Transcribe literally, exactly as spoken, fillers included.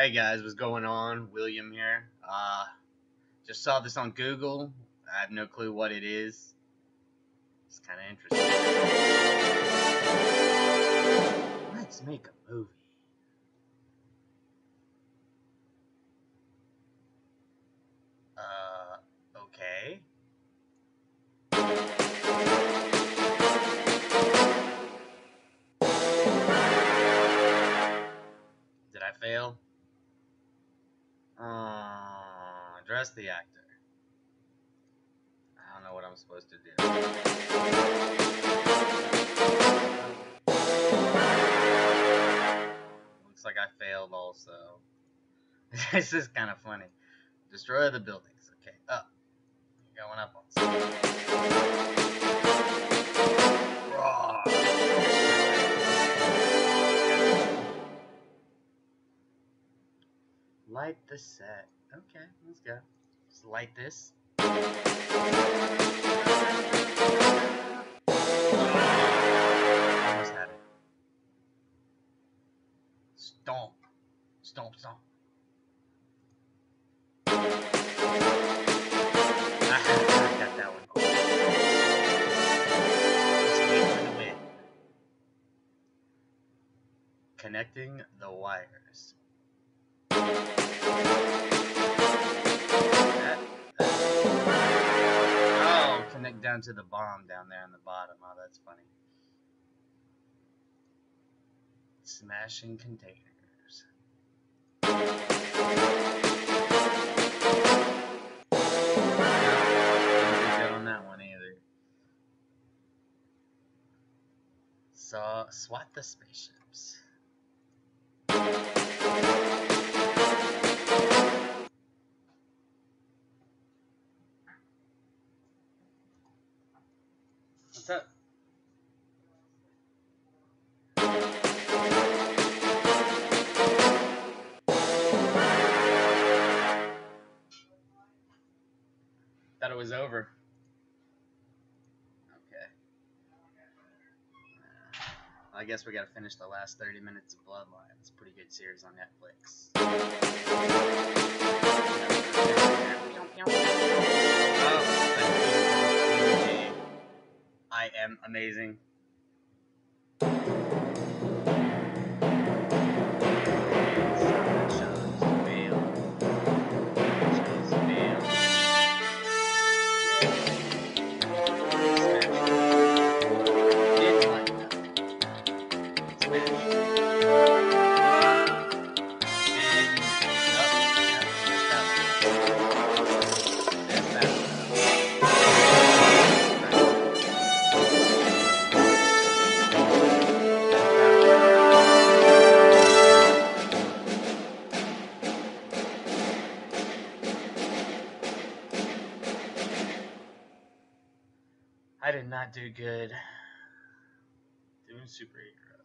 Hey guys, what's going on? William here. Uh, just saw this on Google. I have no clue what it is. It's kind of interesting. Let's make a movie. Uh, okay. Did I fail? Uh, address the actor. I don't know what I'm supposed to do. Looks like I failed also. This is kind of funny. Destroy the buildings. Okay, up. You're going up on something. Raw. Light the set. Okay, let's go. Just light this. Almost had it. Stomp. Stomp, stomp. I got that one. Let's wait for the win. Connecting the wires. Down to the bomb down there on the bottom. Oh, that's funny. Smashing containers. Didn't get on that one either. So, SWAT the spaceships. What's up? Thought it was over. Okay. I guess we gotta finish the last thirty minutes of Bloodline. It's a pretty good series on Netflix. I am amazing. I did not do good doing superhero.